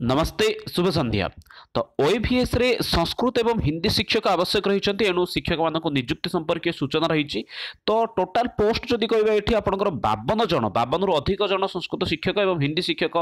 नमस्ते शुभ संध्या। तो ओएफएस रे संस्कृत एवं हिंदी शिक्षक आवश्यक रही एणु शिक्षक मान निजुक्ति संपर्क सूचना रही। तो टोटाल पोस्ट जदि कह ये आपंकर 52 जन 52 रु अधिक जन संस्कृत शिक्षक एवं हिंदी शिक्षक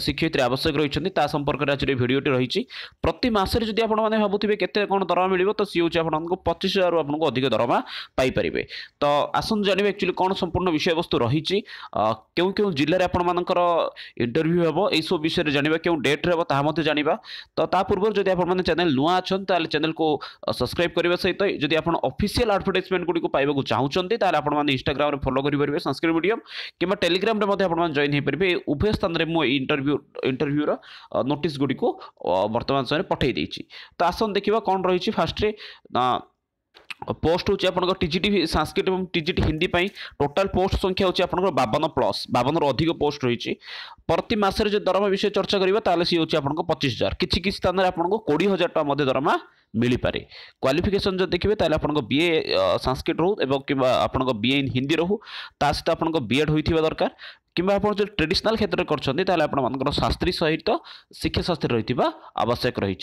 शिक्षयित्री आवश्यक रही। संपर्क में आज भिडियोटी रही। प्रति मासरे जदि आपने भावुवे केते कौन दरमा मिल तो सी हूँ आपको 25,000 आपको अधिक दरमा पाइपे। तो आसतु जानवे एक्चुअली कौन संपूर्ण विषय वस्तु रही क्यों जिले में आपर इंटरव्यू हम यू विषय जानवा क्यों डेट रे ताहमते जानिबा। तो ता पूर्व जदि आपण माने चैनल नुआ अछन ताले चैनल को सब्सक्राइब करबा सहित जदि आपण ऑफिशियल एडवर्टाइजमेंट गुडी को पाइबा को चाहुचंती ताले आपण माने इंस्टाग्राम रे फॉलो करि परबे संस्कृत मीडियम किमा टेलीग्राम रे मते आपण माने जॉइन हे परबे। उभय स्थान रे मो इंटरव्यू रा नोटिस गुडी को वर्तमान समय पठै दैछि। तो आसन देखिबा कोन रहिछि। फर्स्ट रे पोस्ट होची आपन को टीजीटी संस्कृत एवं टीजीटी हिंदी पई टोटल पोस्ट संख्या होची आपन को 52 रो अधिक पोस्ट रहिछि। प्रति मासरे जे दरमा विषय चर्चा करिबा ताले सी होची आपन को 25,000 किछि स्थान रे आपन को 20,000 टका मध्ये दरमा मिली पारे। क्वालिफिकेशन जो देखिबे ताले आपन को बीए संस्कृत रहू एवं किबा आपन को बीए इन हिंदी रहू ता सहित आपन को बीएड होइथिबा दरकार किंबा आप जो ट्रेडिशनल क्षेत्र में करछन्ते ताले आपण मानकर शास्त्री सहित शिक्षाशास्त्री रहितिबा आवश्यक रही।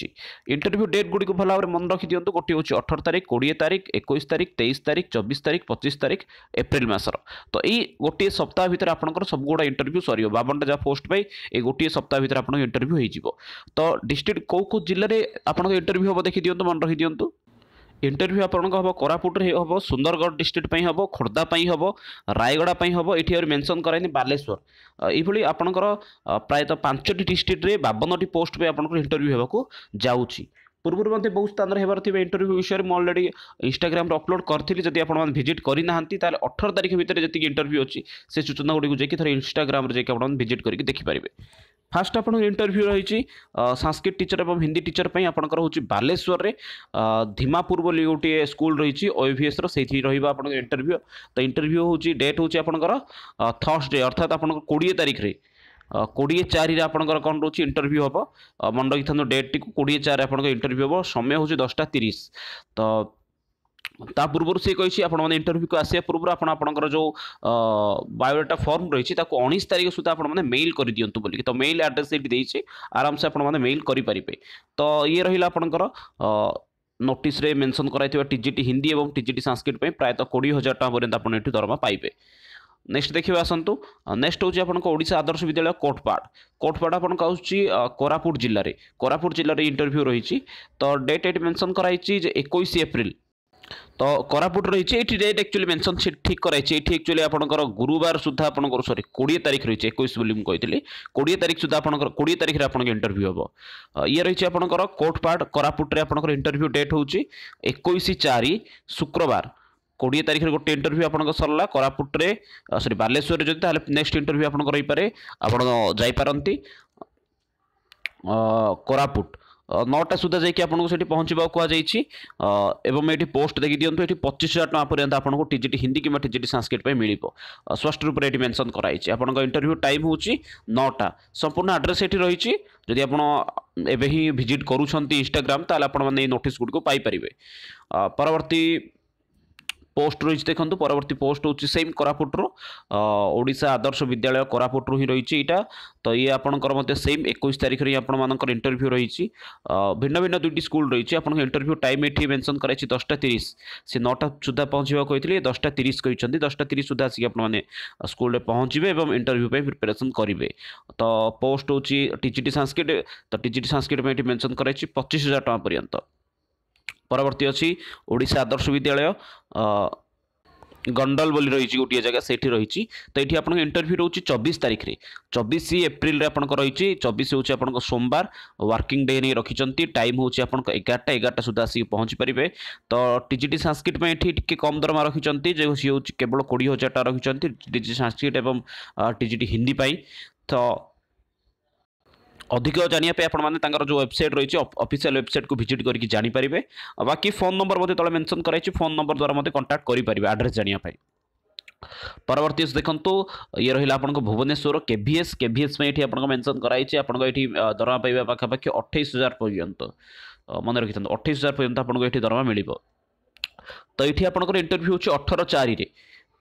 इंटरव्यू डेट गुडी को भला मन रखि दियंतु। गोटी होची 18 तारिख 20 तारिख 21 तारिख 23 तारिख 24 तारिख 25 तारिख एप्रिल मासर। तो ये गोटे सप्ताह भीतर आपनकर सब गोडा इंटरव्यू सरियो 52 जा पोस्ट पई ए गोटे सप्ताह भीतर आपन इंटरव्यू होई जिवो। तो डिस्ट्रिक्ट को जिल्ला रे आपन इंटरव्यू हम देखि दियंतु मन रखि दियंतु। इंटरव्यू आपंक हम कोरापुट हम सुंदरगढ़ डिस्ट्रिक्ट हम खोर्धा हम रायगड़ा हम ये मेनसन कराइनि बालेश्वर ये आपंकर प्रायतः 5टी डिस्ट्रिक्ट रे 52टी पोस्ट पे आपंकर इंटरव्यू होगा जाऊँगी। पूर्व बहुत स्थान होबार इंटरव्यू विषय में अलरेडी इंस्टाग्राम अपलोड करी जब आप भिजिट करी ना ताले 18 तारिख भितर जी इंटरव्यू अच्छी से सूचना गुडी जैक थोड़े इंस्टाग्राम आप भिजिट करके देखिपारे। फास्ट आप इंटरव्यू रही संस्कृत टीचर और हिंदी टीचर पर आपंकर हूँ बालेश्वर रे धीमापुर बोली गोटे स्कूल रही ओएफएस से रहा इंटरव्यू। तो इंटरव्यू हूँ डेट हूँ आपंकर थर्सडे अर्थात आप 20 तारिख रे 24 आपंकर कौन रोचे इंटरव्यू हम मन रखी था डेट टी 24 आपंकर इंटरव्यू हम समय हूँ 10:30। तो ता पूर्व से कही आपने इंटरव्यू को आसा पूर्व आपर जो बायोडाटा फर्म रही 19 तारिख सुधा आपने मेल कर दिंतु बोलिए। तो मेल आड्रेस ये आराम से आपने मेल करें। तो ये रहा आपंकर नोटिस रे मेंशन कराई टीजीटी हिंदी और टीजीटी संस्कृत प्रायतः 20,000 टाँग पर्यटन आपड़ ये दरमा पाइबे। नेक्स्ट देखिए आसतु। नेक्स्ट हूँ आपन ओडिशा आदर्श विद्यालय कोटपाड़ आपन कोरापुट जिले रे इंटरव्यू रही। तो डेट ये मेंशन कराई 21 एप्रिल। तो कोरापुट रही है ये डेट एक्चुअली मेंशन ठीक कराई एक्चुअली आपंकर गुरुवार सुधा आपंकर सॉरी 20 तारिख रही है 21 बोली मुझे कही 20 तारिख सुधा आपंकर 20 तारिख रे आपंकर इंटरव्यू हम ये रही आपंकर कोटपाड़ कोरापुट रे आपंकर इंटरव्यू डेट हूँ 21/4 शुक्रवार 20 तारिख रे गोटे इंटरव्यू आपंकर सरला कोरापुट रे सॉरी बालेश्वर रे जो नेक्स्ट इंटरव्यू आपंकर रही पारे आपन जाइपारती कोरापुट 9टा सुधा जानको से पहुँचा कहु ये पोस्ट देखी दिखाँ ये 25,000 टाँग पर्यटन आपको टीजीटी हिंदी किंवा टीजीटी संस्कृत मिल स्पष्ट रूप से मेंशन कराई। आप इंटरव्यू टाइम हूँ 9टा संपूर्ण आड्रेस ये रही जदि आपड़ एवं ही भिजिट करूँगी इंस्टाग्राम ताल आपने नोटिस गुडी को पाइपे। परवर्ती पोस्ट रही देखो परवर्ती पोस्ट हूँ सेम कोरापुटर ओडिशा आदर्श विद्यालय कोरापुटर ही रही है यहाँ। तो ये आपंकर मत सेम 21 तारिख रही आपर इंटरव्यू रही भिन्न भिन्न दुईटी स्कूल रही। आप इंटरव्यू टाइम ये मेंशन कराई 10:30 से 9टा सुधा पहुँचा कही 10:30 कहते 10:30 सुधा आसिक स्कूल में पहुँचे और इंटरव्यू प्रिपेरेसन करेंगे। तो पोस्ट हूँ टीजीटी संस्कृत। तो टीजीटी संस्कृत मेंशन कराई 25,000 टाँग पर्यंत। परवर्ती अच्छी ओडिशा आदर्श विद्यालय गंडल बोली रही गोटे जगह से रही। तो ये आपको इंटरव्यू रोचे 24 तारिख रे 24 एप्रिल आपंक रही 24 हूँ आप सोमवार वर्किंग डे नहीं रखिंट टाइम हूँ आप 11टा सुधा आसिक पहुँची पारे। तो टीजीटी संस्कृत में ये कम दरमा रखिंट जो सी हूँ केवल 20,000 टाँग रखिंट टीजीटी संस्कृत एवं टीजीटी हिंदी। तो अधिक जानापे आपंकर जो वेबसाइट रही है ऑफिशियल वेबसाइट को विजिट करके जानीपारे। बाकी फोन नंबर मत तले मेंशन कराई फोन नंबर द्वारा मत कांटेक्ट करेंगे आड्रेस जानापी। परवर्ती देखो ये रहा आप भुवनेश्वर केभीएस मेंशन कराई आपड़ी दरमा पाइबा पाखापाखि 28,000 पर्यंत मन रखि था 28,000 पर्यंत आपको ये दरमा मिल। तो ये आपंकर इंटरव्यू हूँ 18/4 रे।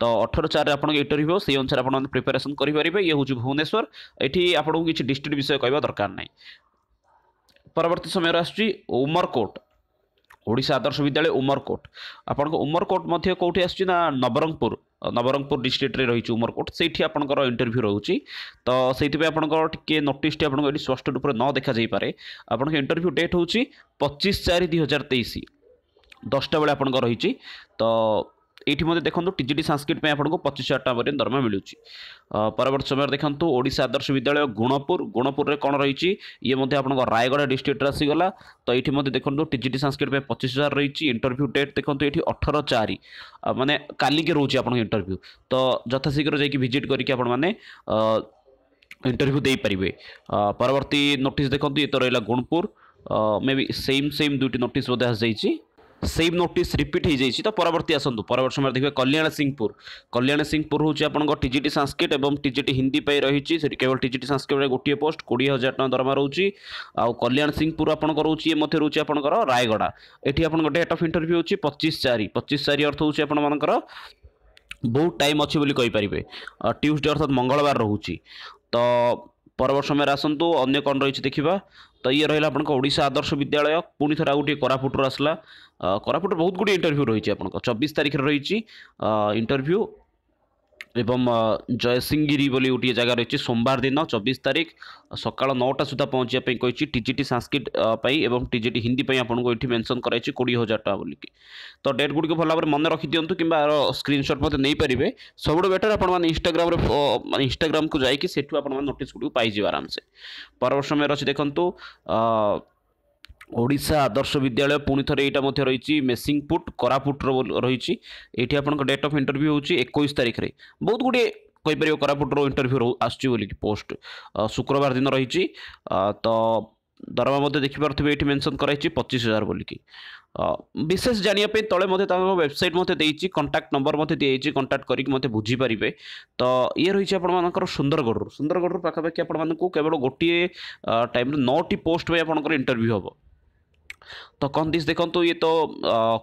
तो 18/4 आपको इंटरव्यू से अनुसार आप प्रिपेरेसन करेंगे। ये हूँ भुवनेश्वर ये आपको किसी डिस्ट्रिक्ट विषय कहवा दरकार नहीं। परवर्ती समय उमरकोट ओडिशा आदर्श विद्यालय उमरकोट आपण उमरकोट मध्य कोठी आसी ना नवरंगपुर नवरंगपुर डिस्ट्रिक्ट रे रही उमरकोट से आपंकर इंटरव्यू रोचे तो से आपंकर नोटिस स्पष्ट रूप से न देखा जापे आपंकर इंटरव्यू डेट हूँ 25/4/2023 10टा बेले आपंकर रही तो ये देखो टीजीटी संस्कृत में आपको 25,000 पर्यटन दरमा मिलूँ। परवर्त समय देखो ओडिशा आदर्श विद्यालय गुणपुर गुणपुर में कौन रही ये आपको रायगढ़ डिस्ट्रिक्ट आसीगला तो ये देखो टीजीटी संस्कृत में 25,000 रही इंटरव्यू डेट देखो ये 18/4 माने काली के रोचे आपको इंटरव्यू तो यथाशीघ्र जाकि विजिट करके आपने इंटरव्यू दे पारे। परवर्ती नोटिस देखो ये तो रहा गुणपुर मे बी सेम दुईटी नोटिस बोधे आई सेम नोटिस रिपीट हो जाइए तो परवर्ती आसतु परवर्त समय देखिए कल्याण सिंहपुर हूँ आपको टीजीटी संस्कृत और टीजीटी हिंदी पर रही केवल टीजीटी संस्कृत गोटे पोस्ट 20,000 टଙ୍କା दरमा रोचे आउ कल्याण सिंहपुर आपंकर रोचे ये रोचे आपंकर रायगढ़ ये आप डेट अफ इंटरव्यू होची 25/4 अर्थ होची आपंकर बहुत टाइम अच्छी बोली कहींपर ट्यूसडे अर्थात मंगलवार रोचे। तो परवर्त समय आसतु अगर कौन रही देखा तो ये रहा आपको ओडिशा आदर्श विद्यालय पुणी थर आगे कोरापुटर आसला कोरापुटर बहुत गुड़े इंटरव्यू रही आपको 24 तारीख रही इंटरव्यू एवं जयसिंहगिरी गोटे जगह रही सोमवार दिन 24 तारीख सका 9टा सुधा पहुँचापी कही टीजीटी संस्कृत एवं टीजीटी हिंदी आपको ये मेनसन कराई 20,000 टଙ୍କା बोलिकी तो डेट गुड़िक भल भाव मन रखी दिंतु कि स्क्रीनशॉट मत नहीं पारे सब बेटर आप इंस्टाग्राम को जाकि नोटिस गुड़िक पाई आराम से। पर समय अच्छे देखो ओडिशा आदर्श विद्यालय पुणी थे यहाँ रही मेसिंगपुट कोरापुट रही आपंकर डेट ऑफ इंटरव्यू होची 21 तारीख रे बहुत गुड़े कहीपर कोरापुट इंटरव्यू आसुच्ची पोस्ट शुक्रवार दिन रही तो दरमा देखी पारे ये मेनसन कराई 25,000 बोलिकी विशेष जानापी तले मत वेबसाइट मत देती कंटाक्ट नंबर मत दी कंटाक्ट करके मत बुझीपारे। तो ये रही आपर सुंदरगढ़ पाखापाखि आपल गोटे टाइम 9टी पोस्ट पर इंटरव्यू हम तो कौन दिस देखो तो ये तो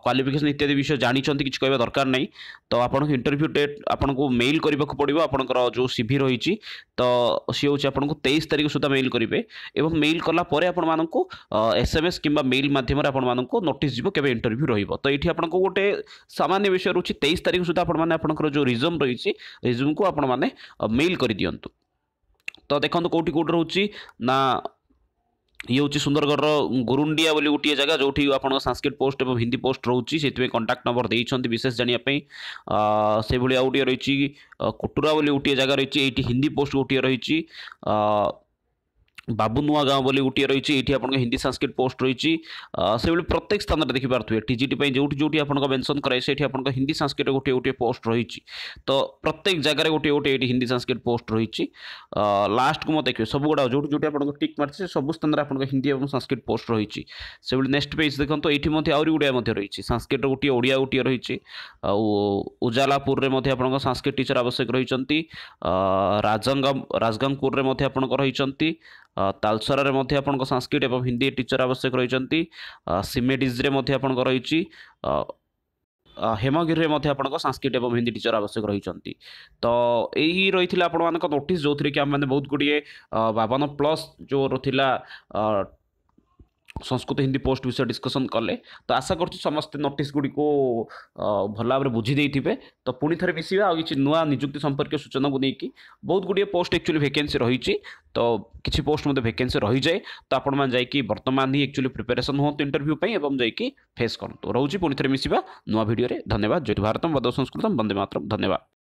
क्वालिफिकेशन इत्यादि विषय जानी किसी कहवा दरकार नहीं तो आपको इंटरव्यू डेट आपको मेल करने पड़ो आपंकर जो सीवी रही तो सी हूँ आपको 23 तारीख सुधा मेल करेंगे एवं मेल कलापर आपको SMS किंबा मेल मध्यम आपको नोटिस जीव के इंटरव्यू रही तो ये आपको गोटे सामान्य विषय रोचे 23 तारीख सुधा आपंकर जो रिज्यूम रही रिज्यूम को आपने मेल कर दिंतु। तो देखो कौटी कौट रोचे ना ये हूँ सुंदरगढ़ गुरुंडिया बोली गोटे जगह जो आपको संस्कृत पोस्ट और हिंदी पोस्ट रोचे से कंटाक्ट नंबर देते विशेष जानापी से भाई आउ गए रही कुटुरा बोली गोटे जगह रही हिंदी पोस्ट गोटे रही बाबुनुआ गाँव बोली गोटे रही ये हिंदी संस्कृत पोस्ट रही से भाई प्रत्येक स्थान में देखिपे टीजीटी जो जो आपको मेनसन कराए से आपको हिंदी संस्कृत गोटे गोटे पोस्ट रही तो प्रत्येक जगह गोटे गोटे हिंदी संस्कृत पोस्ट रही लास्ट को मत देखिए सब गुड़ा जो जो आपको टिक मार्चे सब स्थान में आपको हिंदी और संस्कृत पोस्ट रही से भाई नेक्स्ट पेज देखो ये आउरी गुड़िया रही संस्कृत गोटे ओडिया गोटे रही उजालापुर में संस्कृत टीचर आवश्यक रही राजगंगपुर में आपको रही तालसरारे मध्य आपंकर संस्कृत एवं हिंदी टीचर आवश्यक रही सिमेडिज्रे मध्य आपंकर रही हेमगिरी में मध्य आपंकर संस्कृत एवं हिंदी टीचर आवश्यक रही तो यही रही आपंकर नोटिस जो थी कि आम मैंने बहुत गुड़िए 52+ जो रहा संस्कृत हिंदी पोस्ट विषय डिस्कसन कले तो आशा करछु समस्ते नोटिस गुडी को भल भाव बुझी देइथिबे। तो पुणी थे मिसा आज किसी नुआ निजुक्ति संपर्क सूचना को लेकिन बहुत गुड़िए पोस्ट एक्चुअली वैकेंसी रही तो किसी पोस्ट मत वैकेंसी रही जाए तो आपण जाकि वर्तमान ही एक्चुअली प्रिपेरेसन हूँ इंटरव्यू पर जाकि फेस करूँ। तो रोचे पुणी थे मिसा नुआ भिडियो धन्यवाद। जय भारतम वंदे संस्कृतम वंदे मातरम धन्यवाद।